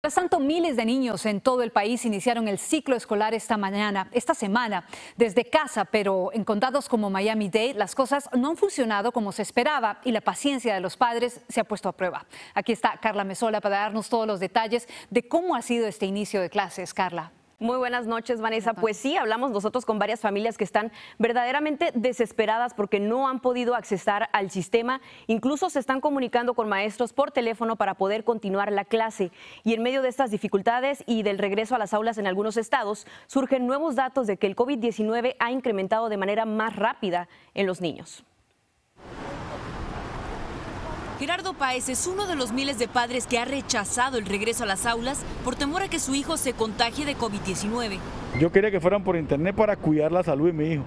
Mientras tanto, miles de niños en todo el país iniciaron el ciclo escolar esta semana, desde casa, pero en condados como Miami-Dade las cosas no han funcionado como se esperaba y la paciencia de los padres se ha puesto a prueba. Aquí está Carla Mesola para darnos todos los detalles de cómo ha sido este inicio de clases. Carla. Muy buenas noches, Vanessa. Pues sí, hablamos nosotros con varias familias que están verdaderamente desesperadas porque no han podido accesar al sistema. Incluso se están comunicando con maestros por teléfono para poder continuar la clase. Y en medio de estas dificultades y del regreso a las aulas en algunos estados, surgen nuevos datos de que el COVID-19 ha incrementado de manera más rápida en los niños. Gerardo Páez es uno de los miles de padres que ha rechazado el regreso a las aulas por temor a que su hijo se contagie de COVID-19. Yo quería que fueran por internet para cuidar la salud de mi hijo,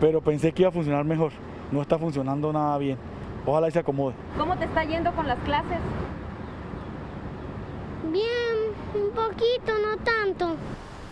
pero pensé que iba a funcionar mejor. No está funcionando nada bien. Ojalá y se acomode. ¿Cómo te está yendo con las clases? Bien, un poquito, no tanto.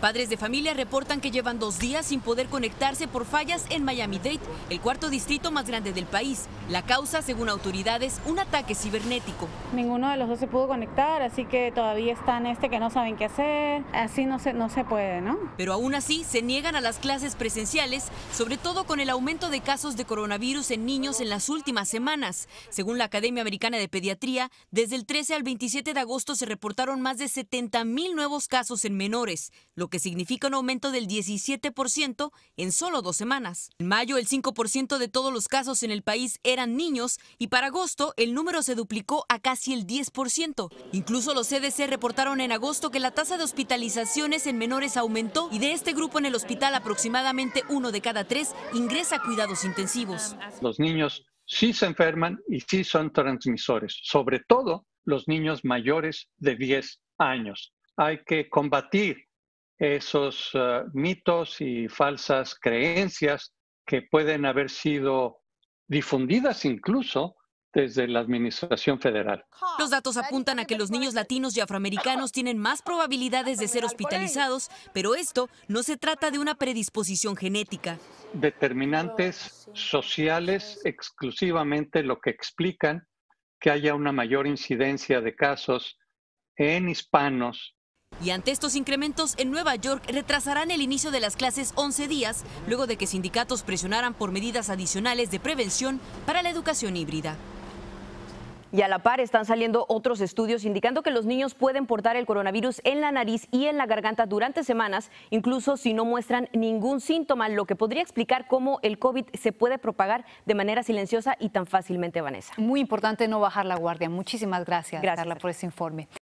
Padres de familia reportan que llevan 2 días sin poder conectarse por fallas en Miami-Dade, el cuarto distrito más grande del país. La causa, según autoridades, un ataque cibernético. Ninguno de los dos se pudo conectar, así que todavía están que no saben qué hacer. Así no se puede, ¿no? Pero aún así se niegan a las clases presenciales, sobre todo con el aumento de casos de coronavirus en niños en las últimas semanas. Según la Academia Americana de Pediatría, desde el 13 al 27 de agosto se reportaron más de 70,000 nuevos casos en menores, lo que significa un aumento del 17% en solo 2 semanas. En mayo, el 5% de todos los casos en el país eran niños y para agosto el número se duplicó a casi el 10%. Incluso los CDC reportaron en agosto que la tasa de hospitalizaciones en menores aumentó y de este grupo en el hospital aproximadamente 1 de cada 3 ingresa a cuidados intensivos. Los niños sí se enferman y sí son transmisores, sobre todo los niños mayores de 10 años. Hay que combatir esos mitos y falsas creencias que pueden haber sido difundidas incluso desde la administración federal. Los datos apuntan a que los niños latinos y afroamericanos tienen más probabilidades de ser hospitalizados, pero esto no se trata de una predisposición genética. Determinantes sociales exclusivamente lo que explican que haya una mayor incidencia de casos en hispanos. Y ante estos incrementos, en Nueva York retrasarán el inicio de las clases 11 días, luego de que sindicatos presionaran por medidas adicionales de prevención para la educación híbrida. Y a la par están saliendo otros estudios indicando que los niños pueden portar el coronavirus en la nariz y en la garganta durante semanas, incluso si no muestran ningún síntoma, lo que podría explicar cómo el COVID se puede propagar de manera silenciosa y tan fácilmente, Vanessa. Muy importante no bajar la guardia. Muchísimas gracias, Carla, por ese informe.